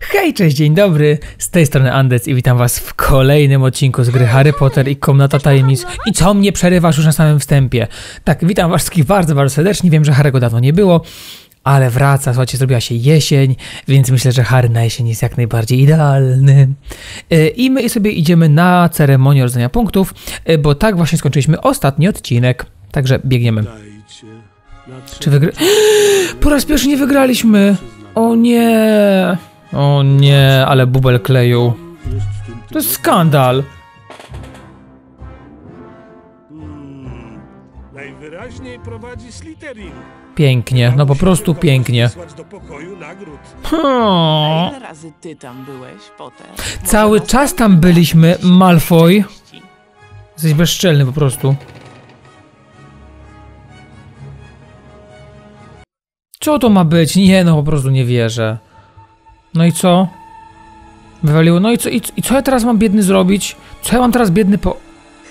Hej, cześć, dzień dobry, z tej strony Andec i witam was w kolejnym odcinku z gry Harry Potter i Komnata Tajemnic. I co mnie przerywasz już na samym wstępie? Tak, witam was wszystkich bardzo, bardzo serdecznie, wiem, że Harry'ego dawno nie było, ale wraca, słuchajcie, zrobiła się jesień, więc myślę, że Harry na jesień jest jak najbardziej idealny. I my sobie idziemy na ceremonię rodzenia punktów, bo tak właśnie skończyliśmy ostatni odcinek, także biegniemy. Czy po raz pierwszy nie wygraliśmy! O nie! O nie, ale bubel kleju. To jest skandal. Najwyraźniej prowadzi Slytherin. Pięknie, no po prostu pięknie. Ile razy ty tam byłeś, Potter? Cały czas tam byliśmy, Malfoy. Jesteś bezczelny po prostu. Co to ma być? Nie, no po prostu nie wierzę. No i co? Wywaliło. No i co ja teraz mam biedny zrobić? Co ja mam teraz biedny po...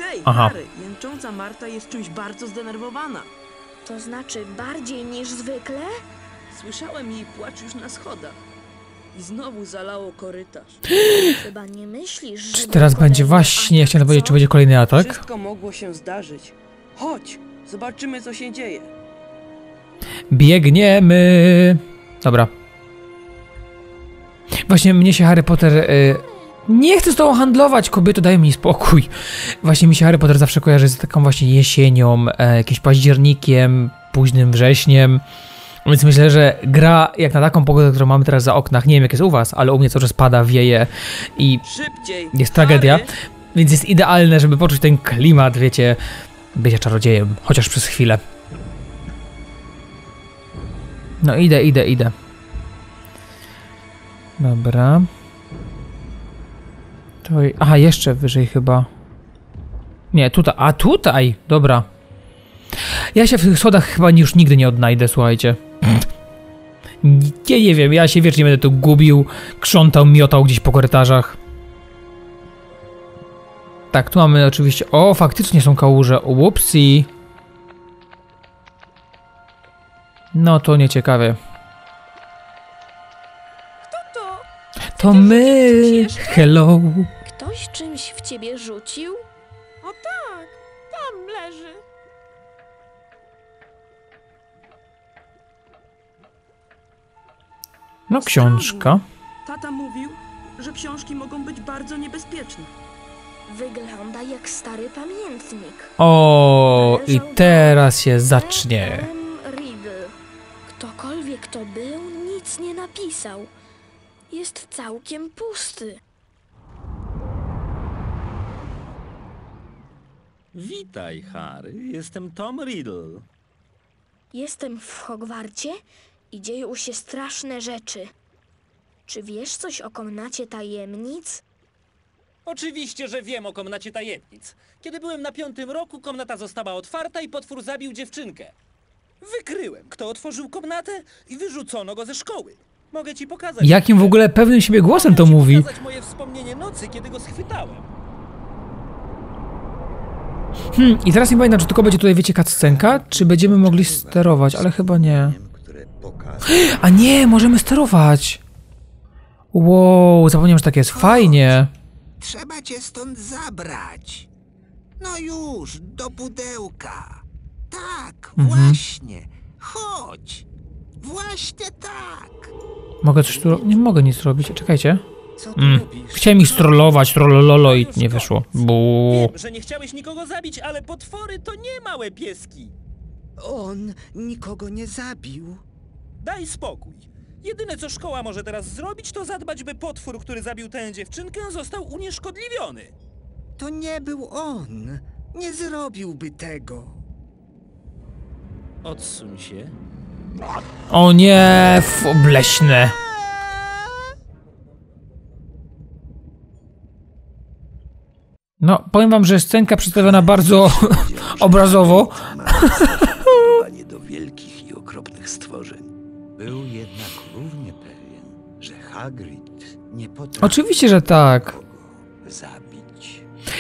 Hej, aha. Harry, Jęcząca Marta jest czymś bardzo zdenerwowana. To znaczy bardziej niż zwykle? Słyszałem jej płacz już na schodach. I znowu zalało korytarz. Chyba nie myślisz, że... Czy teraz będzie właśnie... Ja chciałem powiedzieć, czy będzie kolejny atak? Wszystko mogło się zdarzyć. Chodź, zobaczymy, co się dzieje. Biegniemy. Dobra. Właśnie mnie się Harry Potter... nie chcę z tobą handlować, kobieto, daj mi spokój. Właśnie mi się Harry Potter zawsze kojarzy z taką właśnie jesienią, jakimś październikiem, późnym wrześniem. Więc myślę, że gra jak na taką pogodę, którą mamy teraz za oknach, nie wiem jak jest u was, ale u mnie cały czas pada, wieje i jest tragedia. Więc jest idealne, żeby poczuć ten klimat, wiecie, bycia czarodziejem, chociaż przez chwilę. No idę. Dobra. To... Aha, jeszcze wyżej chyba. Nie, tutaj. A tutaj! Dobra. Ja się w tych schodach chyba już nigdy nie odnajdę, słuchajcie. Nie wiem, ja się wiecznie będę tu gubił, krzątał, miotał gdzieś po korytarzach. Tak, tu mamy oczywiście... O, faktycznie są kałuże. Łupsi. No to nieciekawie. To my! Hello! Ktoś czymś w ciebie rzucił? O tak! Tam leży! No książka. Tata mówił, że książki mogą być bardzo niebezpieczne. Wygląda jak stary pamiętnik. O, i teraz się zacznie. Tom Riddle. Ktokolwiek to był, nic nie napisał. Jest całkiem pusty. Witaj, Harry. Jestem Tom Riddle. Jestem w Hogwarcie i dzieją się straszne rzeczy. Czy wiesz coś o Komnacie Tajemnic? Oczywiście, że wiem o Komnacie Tajemnic. Kiedy byłem na 5. roku, komnata została otwarta i potwór zabił dziewczynkę. Wykryłem, kto otworzył komnatę i wyrzucono go ze szkoły. Mogę ci pokazać. Jakim w ogóle pewnym siebie głosem to mówi? Mogę ci pokazać moje wspomnienie nocy, kiedy go schwytałem. I teraz nie pamiętam, czy tylko będzie tutaj, wiecie, cutscenka, czy będziemy mogli sterować, ale chyba nie. A nie, możemy sterować. Wow, zapomniałem, że tak jest. Fajnie. Trzeba cię stąd zabrać. No już, do pudełka. Tak, właśnie. Chodź. Właśnie tak! Mogę coś tu... Nie mogę nic robić, czekajcie. Chciałem ich strollować, trollololo i nie wyszło. Buuu. Wiem, że nie chciałeś nikogo zabić, ale potwory to nie małe pieski. On nikogo nie zabił. Daj spokój. Jedyne co szkoła może teraz zrobić, to zadbać, by potwór, który zabił tę dziewczynkę, został unieszkodliwiony. To nie był on. Nie zrobiłby tego. Odsuń się. O nie, obleśne. No, powiem wam, że scenka przedstawiona bardzo obrazowo. Do wielkich i okropnych stworzeń. Był jednak równie pewien, że Hagrid nie potrafi. Oczywiście, że tak. Zabić.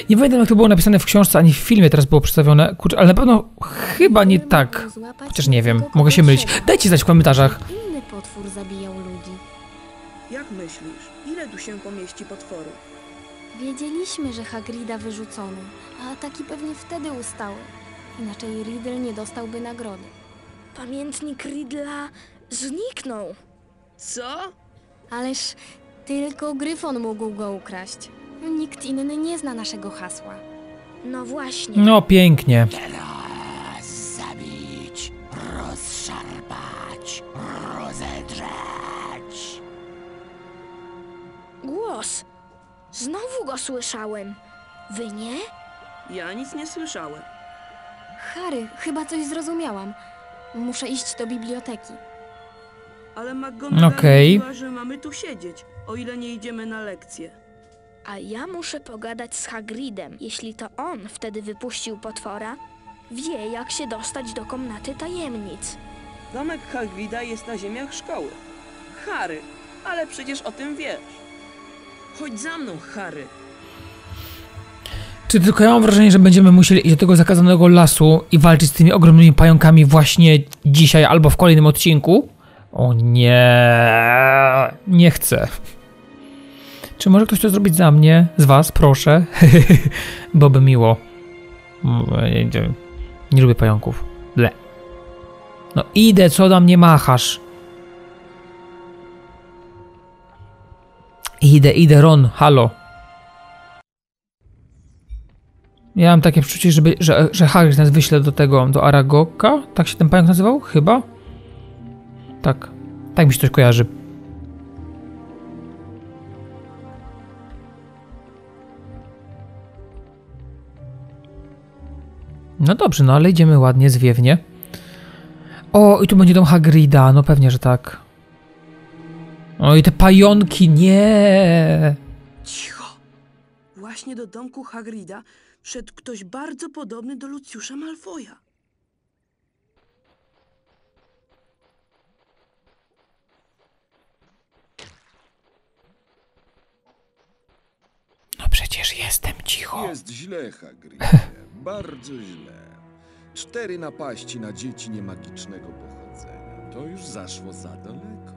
Nie pamiętam, jak to było napisane w książce, ani w filmie teraz było przedstawione. Kurczę, ale na pewno chyba nie tak. Chociaż nie wiem, mogę się mylić. Dajcie znać w komentarzach. Inny potwór zabijał ludzi. Jak myślisz, ile tu się pomieści potworów? Wiedzieliśmy, że Hagrida wyrzucono, a ataki pewnie wtedy ustały. Inaczej Riddle nie dostałby nagrody. Pamiętnik Riddla zniknął. Co? Ależ tylko Gryfon mógł go ukraść. Nikt inny nie zna naszego hasła. No właśnie. No pięknie. Teraz zabić, rozszarpać, rozedrzeć. Głos. Znowu go słyszałem. Wy nie? Ja nic nie słyszałem. Harry, chyba coś zrozumiałam. Muszę iść do biblioteki. Ale McGonagall mówiła, że mamy tu siedzieć, o ile nie idziemy na lekcję. A ja muszę pogadać z Hagridem. Jeśli to on wtedy wypuścił potwora, wie jak się dostać do komnaty tajemnic. Domek Hagrida jest na ziemiach szkoły. Harry, ale przecież o tym wiesz. Chodź za mną, Harry. Czy tylko ja mam wrażenie, że będziemy musieli iść do tego zakazanego lasu i walczyć z tymi ogromnymi pająkami właśnie dzisiaj albo w kolejnym odcinku? O nie, nie chcę. Czy może ktoś to zrobić za mnie? Z was, proszę. Byłoby miło. Nie lubię pająków. Ble. No idę, co tam nie machasz? Idę, Ron, halo. Ja mam takie przeczucie, że Harry nas wyśle do tego, do Aragoga? Tak się ten pająk nazywał? Chyba? Tak. Tak mi się coś kojarzy. No dobrze, no ale idziemy ładnie, zwiewnie. O, i tu będzie dom Hagrida, no pewnie, że tak. O, i te pająki, nie! Cicho! Właśnie do domku Hagrida wszedł ktoś bardzo podobny do Lucjusza Malfoya. No przecież jestem cicho. Jest źle, Hagridzie. Bardzo źle. 4 napaści na dzieci niemagicznego pochodzenia. To już zaszło za daleko.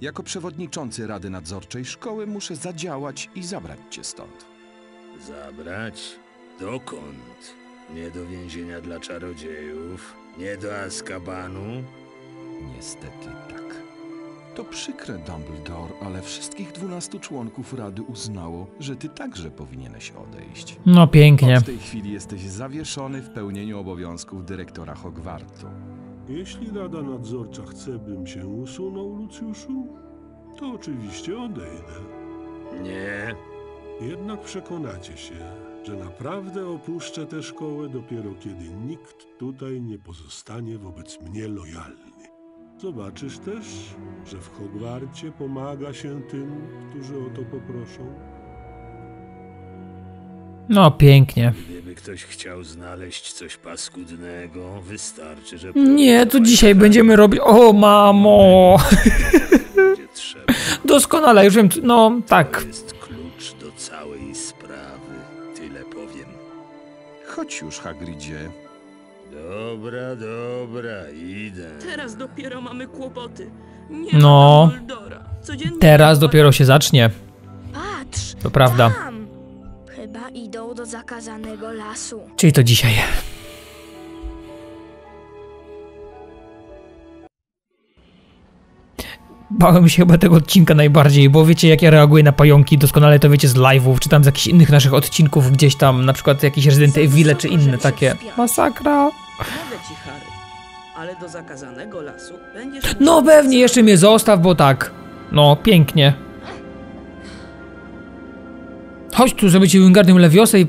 Jako przewodniczący Rady Nadzorczej Szkoły muszę zadziałać i zabrać cię stąd. Zabrać? Dokąd? Nie do więzienia dla czarodziejów? Nie do Azkabanu? Niestety tak. To przykre, Dumbledore, ale wszystkich 12 członków Rady uznało, że ty także powinieneś odejść. No pięknie. W tej chwili jesteś zawieszony w pełnieniu obowiązków dyrektora Hogwartu. Jeśli Rada Nadzorcza chce, bym się usunął, Lucjuszu, to oczywiście odejdę. Nie. Jednak przekonacie się, że naprawdę opuszczę tę szkołę dopiero kiedy nikt tutaj nie pozostanie wobec mnie lojalny. Zobaczysz też, że w Hogwarcie pomaga się tym, którzy o to poproszą. No pięknie. Gdyby ktoś chciał znaleźć coś paskudnego, wystarczy, że... Nie, to dzisiaj będziemy robić... O mamo! Doskonale, już wiem, no tak. To jest klucz do całej sprawy, tyle powiem. Chodź już, Hagridzie. Dobra, dobra, idę. Teraz dopiero mamy kłopoty. Nie no, teraz dopiero się zacznie. Patrz, to prawda. Chyba idą do zakazanego lasu. Czyli to dzisiaj. Bałem się chyba tego odcinka najbardziej, bo wiecie jak ja reaguję na pająki, doskonale to wiecie z live'ów, czy tam z jakichś innych naszych odcinków gdzieś tam, na przykład jakieś Resident Evil czy inne takie. Masakra. Ale do zakazanego lasu będziesz... No pewnie, jeszcze mnie zostaw, bo tak. No, pięknie. Chodź tu, zrobię ci Wingardium Leviosa i...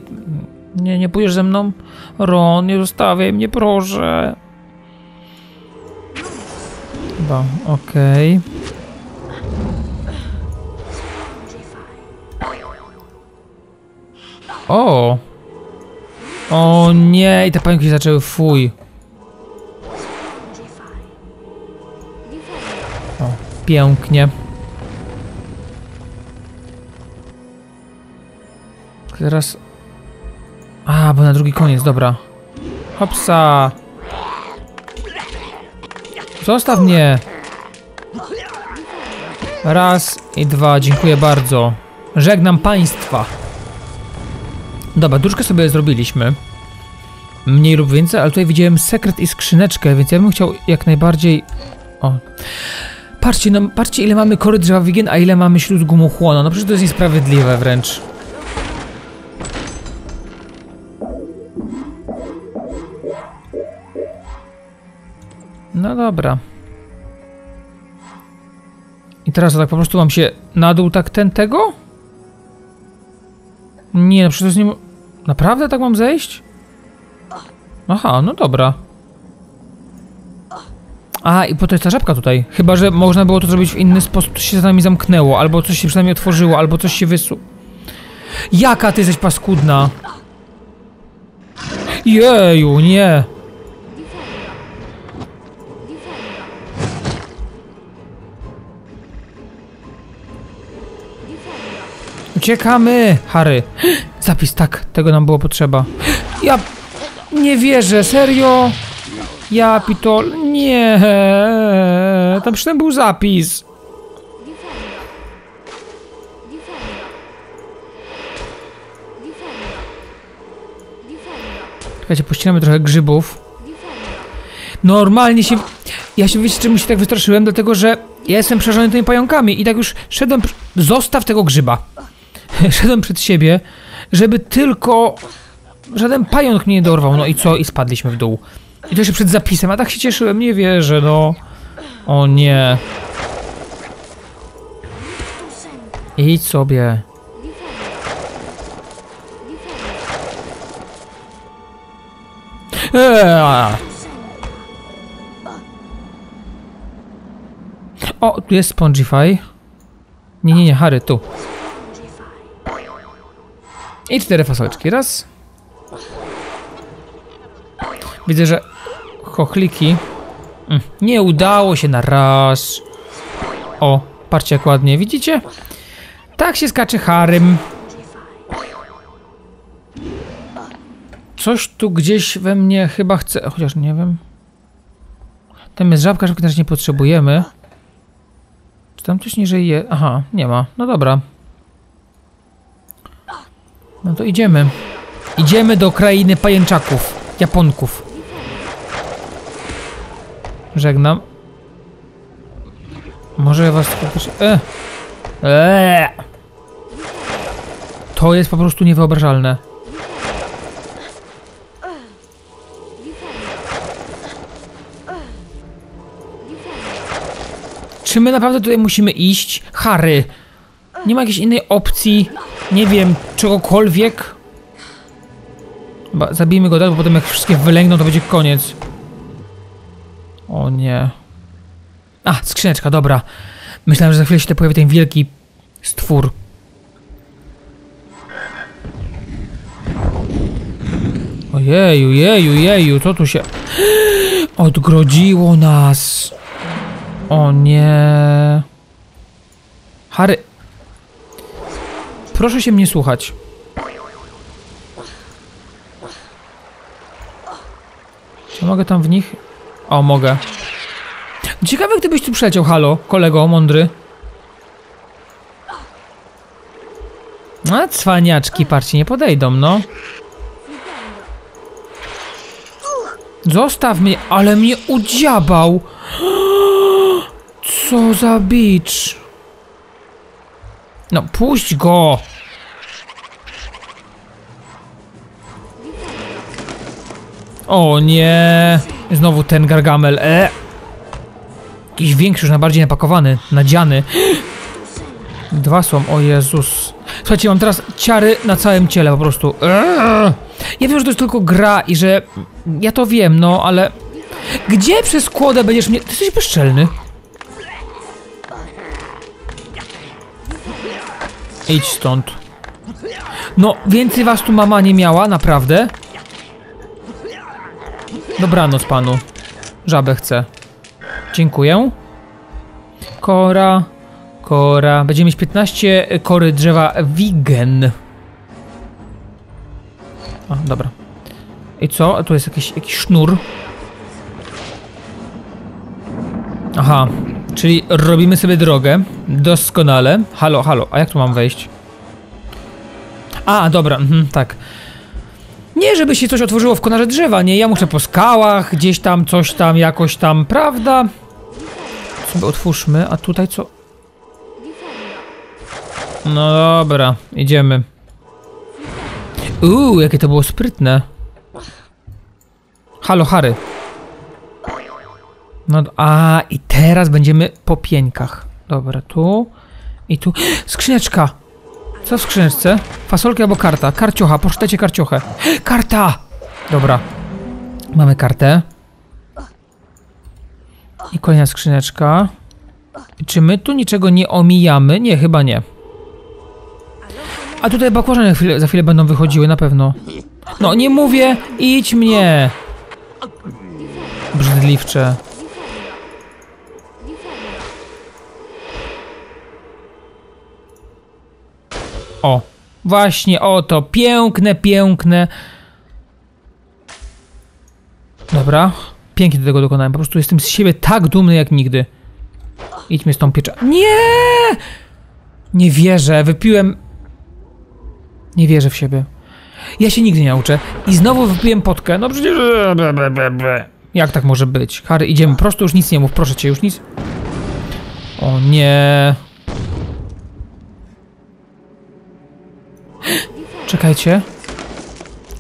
Nie, nie pójdziesz ze mną? Ron, nie zostawiaj mnie, proszę. Chyba, okej. O! O nie, i te pająki zaczęły, fuj. O, pięknie. Teraz... A, bo na drugi koniec, dobra. Hopsa! Zostaw mnie! Raz i dwa, dziękuję bardzo. Żegnam państwa. Dobra, dróżkę sobie zrobiliśmy. Mniej lub więcej, ale tutaj widziałem sekret i skrzyneczkę, więc ja bym chciał jak najbardziej... O. Patrzcie, no, patrzcie ile mamy kory drzewawigen, a ile mamy śluz gumochłona. No przecież to jest niesprawiedliwe wręcz. No dobra. I teraz tak po prostu mam się na dół tak tego? Nie, no przecież nie... Naprawdę tak mam zejść? Aha, no dobra. A, i po to jest ta żabka tutaj. Chyba że można było to zrobić w inny sposób. Coś się za nami zamknęło, albo coś się przynajmniej otworzyło, albo coś się wysu... Jaka ty jesteś paskudna! Jeju, nie! Uciekamy! Harry! Zapis, tak, tego nam było potrzeba. Ja... nie wierzę, serio? Ja pitol... nie. Tam przynajmniej był zapis. Czekajcie, pościnamy trochę grzybów. Normalnie się... Ja się, wiecie, czemu się tak wystraszyłem? Dlatego, że ja jestem przerażony tymi pająkami i tak już szedłem... Zostaw tego grzyba. Szedłem przed siebie, żeby tylko... Żaden pająk mnie nie dorwał, no i co? I spadliśmy w dół. I to jeszcze przed zapisem, a tak się cieszyłem, nie wierzę, no. O nie. Idź sobie. O, tu jest Spongify. Nie, nie, nie, Harry, tu. I 4 fasoleczki, raz. Widzę, że chochliki. Nie udało się na raz. O, patrzcie jak ładnie, widzicie? Tak się skacze Harrym. Coś tu gdzieś we mnie chyba chce, chociaż nie wiem. Tam jest żabka, żabki też nie potrzebujemy. Czy tam coś niżej je? Aha, nie ma, no dobra. No to idziemy. Idziemy do krainy pajęczaków. Japonków. Żegnam. Może was poproszę. To jest po prostu niewyobrażalne. Czy my naprawdę tutaj musimy iść? Harry. Nie ma jakiejś innej opcji. Nie wiem, czegokolwiek. Zabijmy go tak, bo potem jak wszystkie wylęgną, to będzie koniec. O nie. A, skrzyneczka, dobra. Myślałem, że za chwilę się to pojawi ten wielki stwór. Ojeju, jeju, jeju, co tu się... Odgrodziło nas. O nie. Harry. Proszę się mnie słuchać. Czy mogę tam w nich? O, mogę. Ciekawe, gdybyś tu przeciął, halo, kolego mądry. A cwaniaczki, patrzcie, nie podejdą, no. Zostaw mnie, ale mnie udziabał. Co za bicz. No, puść go. O nie! Znowu ten gargamel. Jakiś większy, już na bardziej napakowany, nadziany. 2 są, o Jezus. Słuchajcie, mam teraz ciary na całym ciele po prostu. Ja wiem, że to jest tylko gra i że... Ja to wiem, no, ale... Gdzie przez kłodę będziesz mnie... Ty jesteś bezczelny. Idź stąd. No, więcej was tu mama nie miała, naprawdę. Dobranoc panu. Żabę chcę. Dziękuję. Kora. Kora. Będziemy mieć 15 kory drzewa wigen. O, dobra. I co? Tu jest jakiś sznur. Aha. Czyli robimy sobie drogę. Doskonale. Halo, halo. A jak tu mam wejść? A, dobra. Mhm, tak. Nie, żeby się coś otworzyło w konarze drzewa, nie? Ja muszę po skałach, gdzieś tam, coś tam, jakoś tam, prawda? Sobie otwórzmy, a tutaj co? No dobra, idziemy. Jakie to było sprytne. Halo, Harry. No, a i teraz będziemy po pieńkach. Dobra, tu i tu. Skrzyneczka! Co w skrzyneczce? Fasolki albo karta? Karciocha, poczytajcie karciochę. Karta! Dobra. Mamy kartę. I kolejna skrzyneczka. Czy my tu niczego nie omijamy? Nie, chyba nie. A tutaj bakłażany za chwilę będą wychodziły, na pewno. No, nie mówię! Idź mnie! Brzydliwcze. O, właśnie o to. Piękne, piękne. Dobra. Pięknie do tego dokonałem. Po prostu jestem z siebie tak dumny jak nigdy. Idźmy z tą piecza. Nie! Nie wierzę. Wypiłem... Nie wierzę w siebie. Ja się nigdy nie nauczę. I znowu wypiłem potkę. No przecież... Jak tak może być? Harry, idziemy. Prosto już nic nie mów. Proszę cię, już nic. O nie... Czekajcie.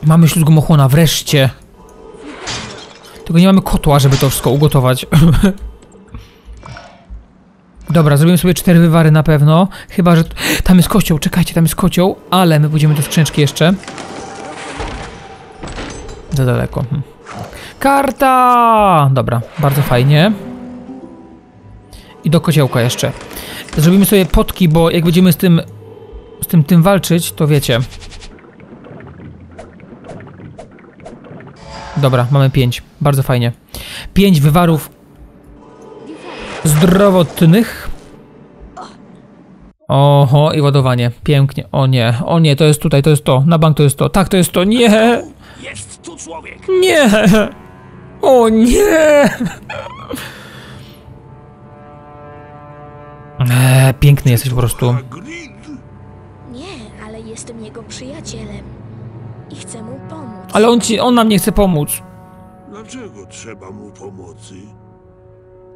Mamy śluzgomochłona, wreszcie. Tylko nie mamy kotła, żeby to wszystko ugotować. Dobra, zrobimy sobie 4 wywary na pewno. Chyba, że... Tam jest kocioł, czekajcie, tam jest kocioł. Ale my pójdziemy do skrzyneczki jeszcze. Za daleko. Karta! Dobra, bardzo fajnie. I do kociołka jeszcze. Zrobimy sobie potki, bo jak będziemy z tym walczyć, to wiecie. Dobra, mamy 5. Bardzo fajnie. 5 wywarów zdrowotnych. Oho, i ładowanie. Pięknie. O nie, to jest tutaj, to jest to. Na bank to jest to. Tak, to jest to. Nie! Jest tu człowiek! Nie! O nie! Piękny jesteś po prostu. Jestem jego przyjacielem i chcę mu pomóc. Ale on nam nie chce pomóc. Dlaczego trzeba mu pomocy?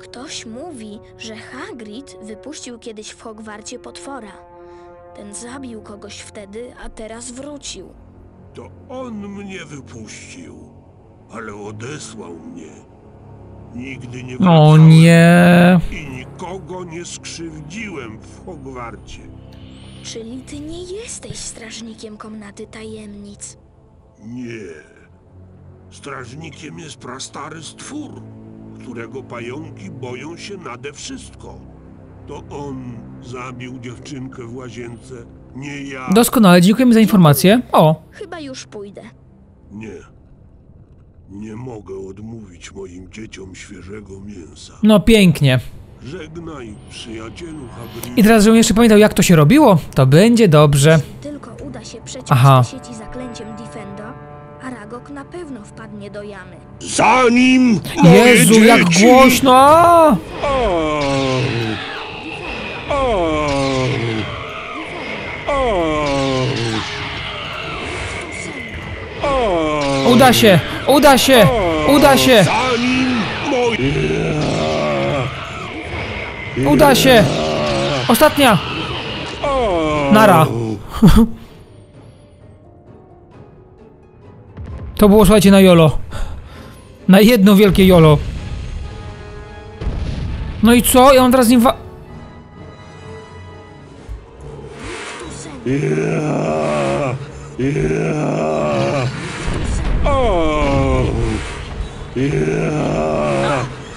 Ktoś mówi, że Hagrid wypuścił kiedyś w Hogwarcie potwora. Ten zabił kogoś wtedy, a teraz wrócił. To on mnie wypuścił, ale odesłał mnie. Nigdy nie wróciłem. O nie! I nikogo nie skrzywdziłem w Hogwarcie. Czyli ty nie jesteś strażnikiem komnaty tajemnic? Nie. Strażnikiem jest prastary stwór, którego pająki boją się nade wszystko. To on zabił dziewczynkę w łazience, nie ja. Doskonale, dziękujemy za informację. O! Chyba już pójdę. Nie. Nie mogę odmówić moim dzieciom świeżego mięsa. No pięknie. Żegnaj, przyjacielu Hagrid. I teraz, żebym jeszcze pamiętał, jak to się robiło, to będzie dobrze. Tylko uda się przeciąć sieci zaklęciem Defendo, Aragog na pewno wpadnie do jamy. Zanim! Jezu, dzieci! Jak głośno! Uda się! Uda się! Uda się! Uda się! Ostatnia! Nara! To było, słuchajcie, na jolo. Na jedno wielkie jolo. No i co? Ja mam teraz z nim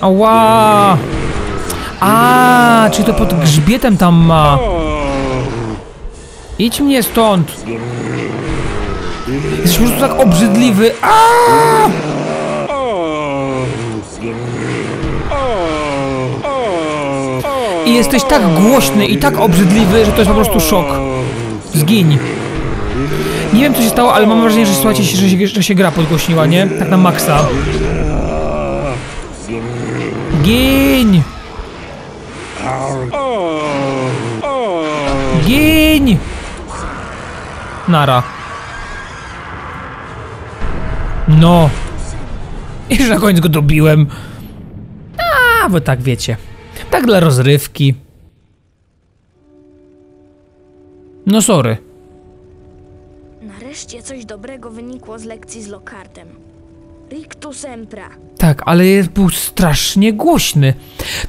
Ała! A, czy to pod grzbietem tam ma? Idź mnie stąd! Jesteś po prostu tak obrzydliwy! Aaaa! I jesteś tak głośny i tak obrzydliwy, że to jest po prostu szok. Zgiń. Nie wiem, co się stało, ale mam wrażenie, że słuchajcie, że się gra podgłośniła, nie? Tak na maksa. Giń! Giń! Nara. No. Już na końcu go dobiłem. A, bo tak wiecie. Tak dla rozrywki. No sorry. Nareszcie coś dobrego wynikło z lekcji z Lockhartem. Rictus Empra. Tak, ale był strasznie głośny.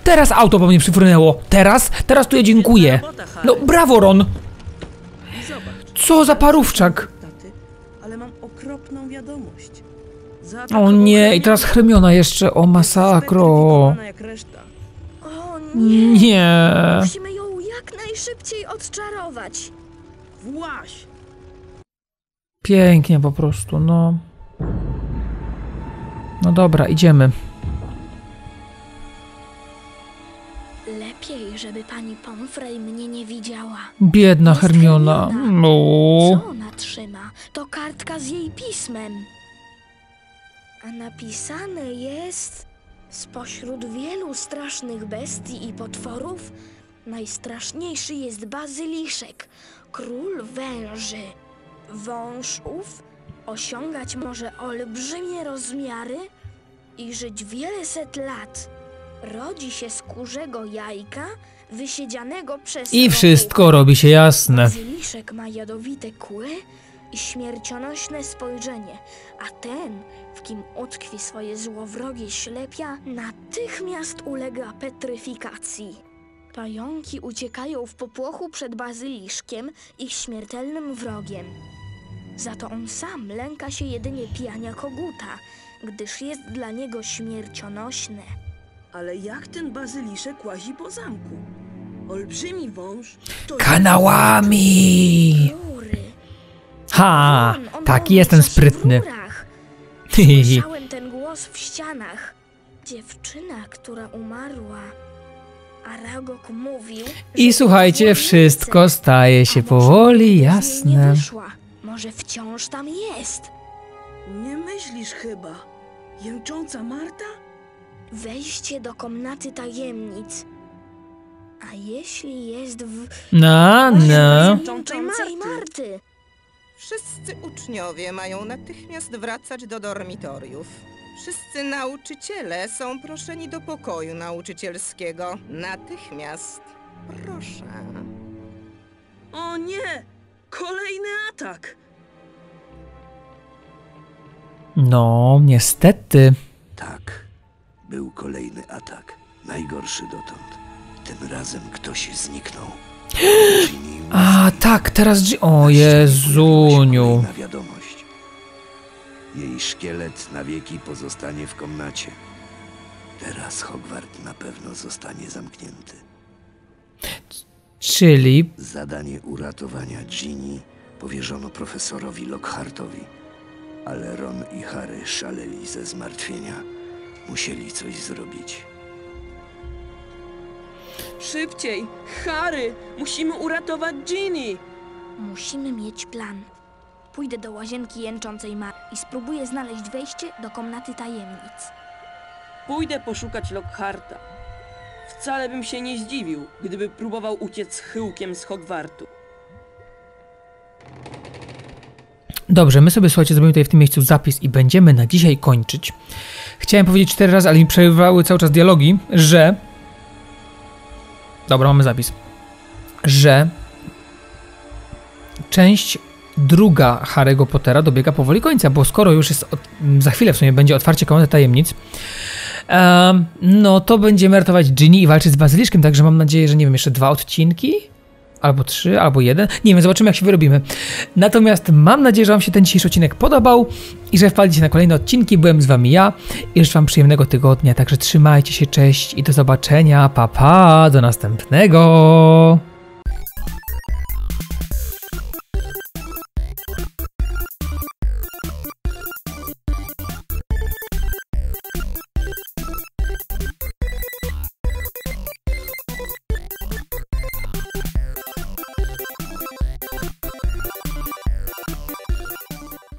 Teraz auto po mnie przyfrunęło. Teraz tu ja dziękuję. No brawo, Ron. Co za parówczak. Ale mam okropną wiadomość. O nie, i teraz Hermiona jeszcze. O masakro. O nie. Nie. Musimy ją jak najszybciej odczarować. Właś. Pięknie po prostu, no. No dobra, idziemy. Lepiej, żeby pani Pomfrey mnie nie widziała. Biedna Hermiona. No. Co ona trzyma? To kartka z jej pismem. A napisane jest: spośród wielu strasznych bestii i potworów, najstraszniejszy jest Bazyliszek, król węży. Wąż ów osiągać może olbrzymie rozmiary i żyć wiele set lat. Rodzi się z kurzego jajka, wysiedzianego przez... I wszystko robi się jasne. Bazyliszek ma jadowite kły i śmiercionośne spojrzenie, a ten, w kim utkwi swoje złowrogie ślepia, natychmiast ulega petryfikacji. Pająki uciekają w popłochu przed Bazyliszkiem, ich śmiertelnym wrogiem. Za to on sam lęka się jedynie pijania koguta, gdyż jest dla niego śmiercionośne. Ale jak ten Bazyliszek łazi po zamku? Olbrzymi wąż... To kanałami! Ha! Taki jestem sprytny. Słyszałem ten głos w ścianach. Dziewczyna, która umarła... Aragog mówił, i słuchajcie, wszystko staje się powoli jasne. Nie wyszła. Może wciąż tam jest. Nie myślisz chyba. Jęcząca Marta? Wejście do komnaty tajemnic. A jeśli jest w... Jęczącej Marty. Wszyscy uczniowie mają natychmiast wracać do dormitoriów. Wszyscy nauczyciele są proszeni do pokoju nauczycielskiego. Natychmiast. Proszę. O nie! Kolejny atak! No, niestety. Tak. Był kolejny atak. Najgorszy dotąd. Tym razem ktoś zniknął. A, tak, teraz... O Jezuniu. Jej szkielet na wieki pozostanie w komnacie. Teraz Hogwart na pewno zostanie zamknięty. Czyli... Zadanie uratowania Ginny powierzono profesorowi Lockhartowi. Ale Ron i Harry szaleli ze zmartwienia. Musieli coś zrobić. Szybciej! Harry! Musimy uratować Ginny! Musimy mieć plan. Pójdę do łazienki Jęczącej Marty i spróbuję znaleźć wejście do komnaty tajemnic. Pójdę poszukać Lockharta. Wcale bym się nie zdziwił, gdyby próbował uciec chyłkiem z Hogwartu. Dobrze, my sobie, słuchajcie, zrobimy tutaj w tym miejscu zapis i będziemy na dzisiaj kończyć. Chciałem powiedzieć 4 razy, ale mi przerywały cały czas dialogi, że... Dobra, mamy zapis. Że... Część... 2 Harry'ego Pottera dobiega powoli końca, bo skoro już jest, za chwilę w sumie będzie otwarcie komnaty tajemnic, no to będziemy ratować Ginny i walczyć z Bazyliszkiem, także mam nadzieję, że nie wiem, jeszcze 2 odcinki? Albo 3, albo 1. Nie wiem, zobaczymy jak się wyrobimy. Natomiast mam nadzieję, że wam się ten dzisiejszy odcinek podobał i że wpadliście na kolejne odcinki. Byłem z wami ja i życzę wam przyjemnego tygodnia, także trzymajcie się, cześć i do zobaczenia, pa pa, do następnego!